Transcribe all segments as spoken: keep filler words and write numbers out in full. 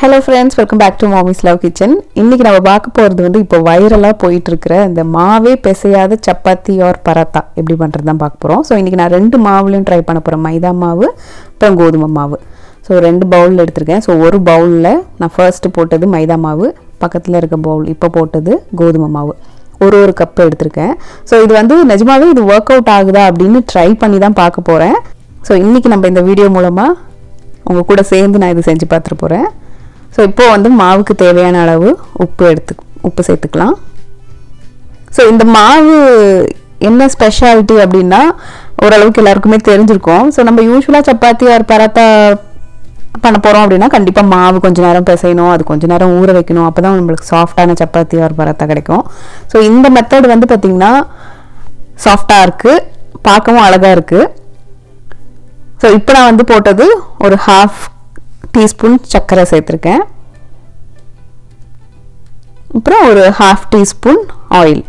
Hello friends, welcome back to mommy's love kitchen. இன்றைக்கி நம்ம பார்க்க போகிறது வந்து இப்போ வைரலாக போயிட்டுருக்கிற இந்த மாவே பிசையாத சப்பாத்தி ஆர் பராத்தா எப்படி பண்ணுறது தான் பார்க்க போகிறோம். ஸோ இன்றைக்கி நான் ரெண்டு மாவுலையும் ட்ரை பண்ண போகிறேன், மைதா மாவு அப்புறம் கோதுமை மாவு. ஸோ ரெண்டு பவுலில் எடுத்திருக்கேன். ஸோ ஒரு பவுலில் நான் ஃபர்ஸ்ட்டு போட்டது மைதா மாவு, பக்கத்தில் இருக்க பவுல் இப்போ போட்டது கோதுமை மாவு, ஒரு ஒரு கப்பு எடுத்திருக்கேன். ஸோ இது வந்து நிஜமாகவே இது ஒர்க் அவுட் ஆகுதா அப்படின்னு ட்ரை பண்ணி தான் பார்க்க போகிறேன். ஸோ இன்றைக்கி நம்ம இந்த வீடியோ மூலமாக உங்கள் கூட சேர்ந்து நான் இது செஞ்சு பார்த்துட்டு போகிறேன். ஸோ இப்போது வந்து மாவுக்கு தேவையான அளவு உப்பு எடுத்து உப்பு சேர்த்துக்கலாம். ஸோ இந்த மாவு என்ன ஸ்பெஷாலிட்டி அப்படின்னா ஓரளவுக்கு எல்லாருக்குமே தெரிஞ்சிருக்கும். ஸோ நம்ம யூஸ்வலாக சப்பாத்தி ஆர் பராத்தா பண்ண போகிறோம் அப்படின்னா கண்டிப்பாக மாவு கொஞ்சம் நேரம் பிசையணும், அது கொஞ்சம் நேரம் ஊற வைக்கணும், அப்போ தான் நம்மளுக்கு சாஃப்டான சப்பாத்தி ஆர் பராத்தா கிடைக்கும். ஸோ இந்த மெத்தட் வந்து பார்த்திங்கன்னா சாஃப்டாக இருக்குது, பார்க்கவும் அழகாக இருக்குது. ஸோ இப்போ நான் வந்து போட்டது ஒரு ஹாஃப் டீஸ்பூன் சர்க்கரை சேர்த்துருக்கேன், அப்புறம் ஒரு ஹாஃப் டீஸ்பூன் ஆயில்.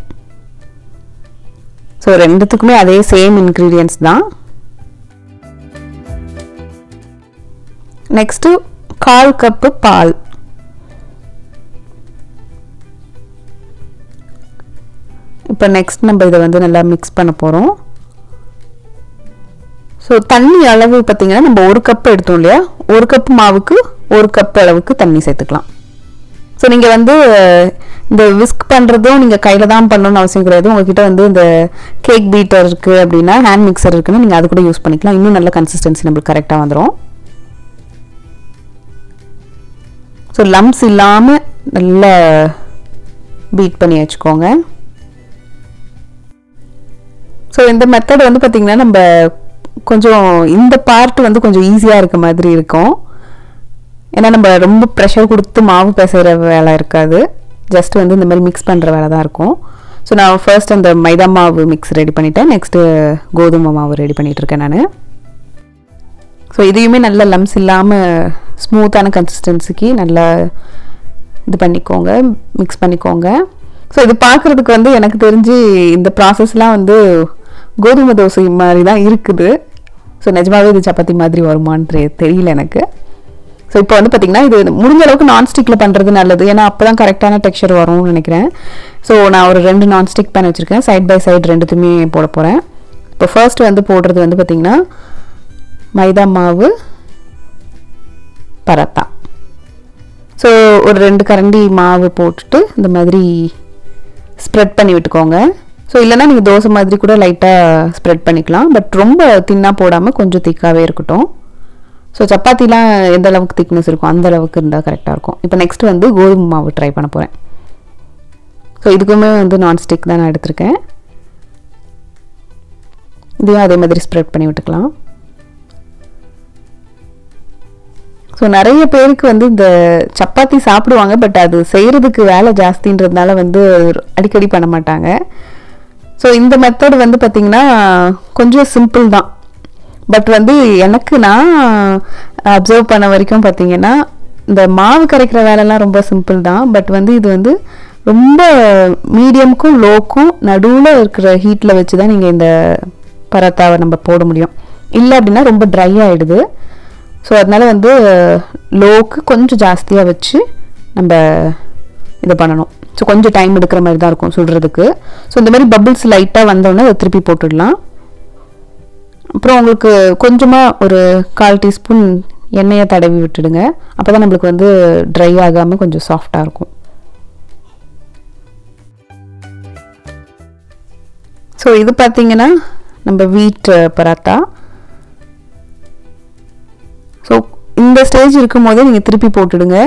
ஸோ ரெண்டுத்துக்குமே அதே சேம் இன்க்ரீடியன்ஸ் தான். நெக்ஸ்ட்டு கால் கப்பு பால், இப்போ நெக்ஸ்ட் நம்ம இதை வந்து நல்லா மிக்ஸ் பண்ண போகிறோம். ஸோ தண்ணி அளவு பார்த்திங்கன்னா நம்ம ஒரு கப்பு எடுத்தோம் இல்லையா, ஒரு கப்பு மாவுக்கு ஒரு கப்பு அளவுக்கு தண்ணி சேர்த்துக்கலாம். ஸோ நீங்கள் வந்து இந்த விஸ்க் பண்ணுறதும் நீங்கள் கையில் தான் பண்ணணும்னு அவசியம் கிடையாது. உங்கள்கிட்ட வந்து இந்த கேக் பீட்டர் இருக்குது அப்படின்னா ஹேண்ட் மிக்சர் இருக்குன்னா நீங்கள் அது கூட யூஸ் பண்ணிக்கலாம். இன்னும் நல்ல கன்சிஸ்டன்சி நம்மளுக்கு கரெக்டாக வந்துடும். ஸோ லம்ப்ஸ் இல்லாமல் நல்லா பீட் பண்ணி வச்சுக்கோங்க. ஸோ இந்த மெத்தட் வந்து பார்த்திங்கன்னா நம்ம கொஞ்சம் இந்த பார்ட் வந்து கொஞ்சம் ஈஸியாக இருக்க மாதிரி இருக்கும். ஏன்னா நம்ம ரொம்ப ப்ரெஷர் கொடுத்து மாவு பிசைகிற வேலை இருக்காது, ஜஸ்ட் வந்து இந்த மாதிரி மிக்ஸ் பண்ணுற வேலை தான் இருக்கும். ஸோ நான் ஃபர்ஸ்ட் அந்த மைதா மாவு மிக்ஸ் ரெடி பண்ணிட்டேன், நெக்ஸ்ட்டு கோதுமை மாவு ரெடி பண்ணிகிட்ருக்கேன் நான். ஸோ இதையுமே நல்ல லம்ஸ் இல்லாமல் ஸ்மூத்தான கன்சிஸ்டன்சிக்கு நல்லா இது பண்ணிக்கோங்க, மிக்ஸ் பண்ணிக்கோங்க. ஸோ இது பார்க்குறதுக்கு வந்து எனக்கு தெரிஞ்சு இந்த ப்ராசஸ்லாம் வந்து கோதுமை தோசை மாதிரி தான் இருக்குது. ஸோ நிஜமாகவே இது சப்பாத்தி மாதிரி வருமானு தெரியல எனக்கு. ஸோ இப்போ வந்து பார்த்திங்கன்னா இது முடிஞ்ச அளவுக்கு நான்ஸ்டிக்கில் பண்ணுறது நல்லது, ஏன்னா அப்போ தான் கரெக்டான டெக்ஸ்சர் வரும்னு நினைக்கிறேன். ஸோ நான் ஒரு ரெண்டு நான்ஸ்டிக் பேன் வச்சுருக்கேன், சைட் பை சைடு ரெண்டுத்துமே போட போகிறேன். இப்போ ஃபர்ஸ்ட் வந்து போடுறது வந்து பார்த்திங்கன்னா மைதா மாவு பராத்தா. ஸோ ஒரு ரெண்டு கரண்டி மாவு போட்டுட்டு இந்த மாதிரி ஸ்ப்ரெட் பண்ணி விட்டுக்கோங்க. ஸோ இல்லைனா நீங்கள் தோசை மாதிரி கூட லைட்டாக ஸ்ப்ரெட் பண்ணிக்கலாம், பட் ரொம்ப தின்னாக போடாமல் கொஞ்சம் திக்காகவே இருக்கட்டும். ஸோ சப்பாத்திலாம் எந்த அளவுக்கு திக்னஸ் இருக்கும் அந்த அளவுக்கு இருந்தால் கரெக்டாக இருக்கும். இப்போ நெக்ஸ்ட் வந்து கோதுமை மாவு ட்ரை பண்ண போகிறேன். ஸோ இதுக்குமே வந்து நான்ஸ்டிக் தான் நான் எடுத்திருக்கேன். இதையும் அதே மாதிரி ஸ்ப்ரெட் பண்ணி விட்டுக்கலாம். ஸோ நிறைய பேருக்கு வந்து இந்த சப்பாத்தி சாப்பிடுவாங்க, பட் அது செய்கிறதுக்கு வேலை ஜாஸ்தின்றதுனால வந்து அடிக்கடி பண்ண மாட்டாங்க. ஸோ இந்த மெத்தட் வந்து பார்த்திங்கன்னா கொஞ்சம் சிம்பிள் தான், பட் வந்து எனக்கு நான் அப்சர்வ் பண்ண வரைக்கும் பார்த்திங்கன்னா இந்த மாவு கரைக்கிற வேலைலாம் ரொம்ப சிம்பிள் தான், பட் வந்து இது வந்து ரொம்ப மீடியமுக்கும் லோக்கும் நடுவில் இருக்கிற ஹீட்டில் வச்சு தான் நீங்கள் இந்த பராத்தாவை நம்ம போட முடியும். இல்லை அப்படின்னா ரொம்ப ட்ரை ஆகிடுது. ஸோ அதனால் வந்து லோக்கு கொஞ்சம் ஜாஸ்தியாக வச்சு நம்ம இதை பண்ணணும். ஸோ கொஞ்சம் டைம் எடுக்கிற மாதிரி தான் இருக்கும் சுடுறதுக்கு. ஸோ இந்த மாதிரி பபிள்ஸ் லைட்டாக வந்தோடனே அதை திருப்பி போட்டுடலாம். அப்புறம் உங்களுக்கு கொஞ்சமாக ஒரு கால் டீஸ்பூன் எண்ணெயை தடவி விட்டுடுங்க, அப்போ தான் நம்மளுக்கு வந்து ட்ரை ஆகாமல் கொஞ்சம் சாஃப்டாக இருக்கும். ஸோ இது பார்த்திங்கன்னா நம்ம வீட் பராத்தா. ஸோ இந்த ஸ்டேஜ் இருக்கும் போதே நீங்கள் திருப்பி போட்டுடுங்க,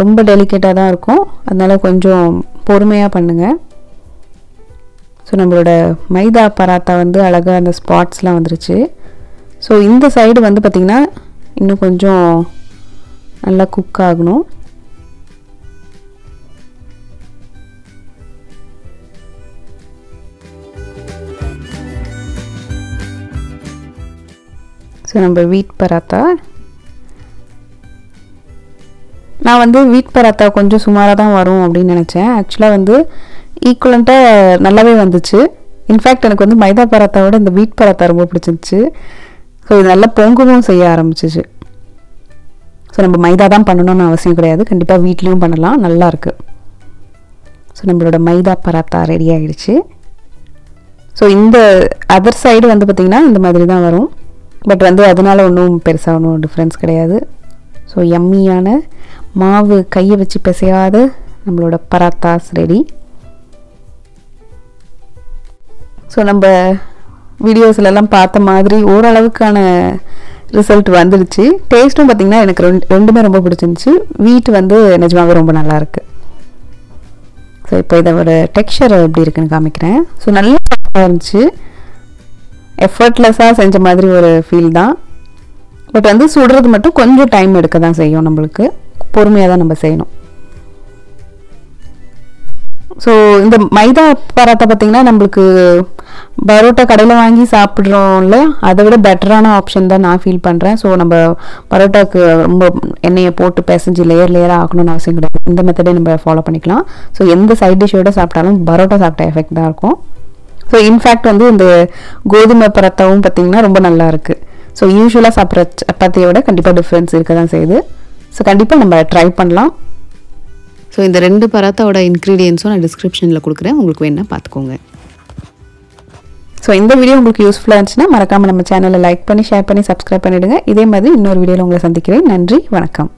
ரொம்ப டெலிகேட்டாக தான் இருக்கும், அதனால் கொஞ்சம் பொறுமையாக பண்ணுங்கள். ஸோ நம்மளோட மைதா பராத்தா வந்து அழகாக அந்த ஸ்பாட்ஸ்லாம் வந்துருச்சு. ஸோ இந்த சைடு வந்து பார்த்திங்கன்னா இன்னும் கொஞ்சம் நல்லா குக் ஆகணும். ஸோ நம்ம வீட் பராத்தா, நான் வந்து வீட் பராத்தா கொஞ்சம் சுமாராக தான் வரும் அப்படின்னு நினச்சேன். ஆக்சுவலாக வந்து ஈக்குவலண்ட்டாக நல்லாவே வந்துச்சு. இன்ஃபேக்ட் எனக்கு வந்து மைதா பராத்தாவோட இந்த வீட் பராத்தா ரொம்ப பிடிச்சிருந்துச்சு. ஸோ இது நல்லா பொங்கவும் செய்ய ஆரம்பிச்சிச்சு. ஸோ நம்ம மைதா தான் பண்ணணும்னு அவசியம் கிடையாது, கண்டிப்பாக வீட்லேயும் பண்ணலாம், நல்லாயிருக்கு. ஸோ நம்மளோட மைதா பராத்தா ரெடி ஆகிடுச்சு. ஸோ இந்த அதர் சைடு வந்து பார்த்திங்கன்னா இந்த மாதிரி தான் வரும், பட் வந்து அதனால ஒன்றும் பெருசாக ஒன்றும் டிஃப்ரென்ஸ் கிடையாது. ஸோ யம்மியான மாவு கையை வச்சு பிசையாத நம்மளோட பராத்தாஸ் ரெடி. ஸோ நம்ம வீடியோஸ்லாம் பார்த்த மாதிரி ஓரளவுக்கான ரிசல்ட் வந்துடுச்சு. டேஸ்ட்டும் பார்த்திங்கன்னா எனக்கு ரெண்டு ரெண்டுமே ரொம்ப பிடிச்சிருந்துச்சு. வீட் வந்து நிஜமாகவே ரொம்ப நல்லாயிருக்கு. ஸோ இப்போ இதோட டெக்ஸ்சர் எப்படி இருக்குன்னு காமிக்கிறேன். ஸோ நல்லா இருந்துச்சு, எஃபர்ட்லெஸ்ஸாக செஞ்ச மாதிரி ஒரு ஃபீல் தான். பட் வந்து சுடுறது மட்டும் கொஞ்சம் டைம் எடுக்க தான் செய்யும், நம்மளுக்கு பொறுமையாக தான் நம்ம செய்யணும். ஸோ இந்த மைதா பராத்தா பார்த்திங்கன்னா நம்மளுக்கு பரோட்டா கடையில் வாங்கி சாப்பிட்றோம்ல, அதை விட பெட்டரான ஆப்ஷன் தான் நான் ஃபீல் பண்ணுறேன். ஸோ நம்ம பரோட்டாவுக்கு ரொம்ப எண்ணெயை போட்டு பிசைஞ்சு லேயர் லேயராக ஆக்கணும்னு அவசியம் கிடையாது, இந்த மெத்தடே நம்ம ஃபாலோ பண்ணிக்கலாம். ஸோ எந்த சைட் டிஷ்ஷோட சாப்பிட்டாலும் பரோட்டா சாப்பிட்ட எஃபெக்ட் தான் இருக்கும். ஸோ இன்ஃபேக்ட் வந்து இந்த கோதுமை பராத்தாவும் பார்த்திங்கன்னா ரொம்ப நல்லா இருக்குது. ஸோ யூஸ்வலாக சாப்பிட்ற சப்பாத்தியோட கண்டிப்பாக டிஃப்ரென்ஸ் இருக்க தான் செய்யுது. ஸோ கண்டிப்பாக நம்ம ட்ரை பண்ணலாம். ஸோ இந்த ரெண்டு பராத்தாவோட இன்க்ரீடியன்ஸும் நான் டிஸ்கிரிப்ஷனில் கொடுக்குறேன், உங்களுக்கு வேணால் பார்த்துக்கோங்க. ஸோ இந்த வீடியோ உங்களுக்கு யூஸ்ஃபுல்லாக இருந்துச்சுன்னா மறக்காமல் நம்ம சேனலை லைக் பண்ணி ஷேர் பண்ணி சப்ஸ்கிரைப் பண்ணிவிடுங்க. இதே மாதிரி இன்னொரு வீடியோவில் உங்களை சந்திக்கிறேன். நன்றி, வணக்கம்.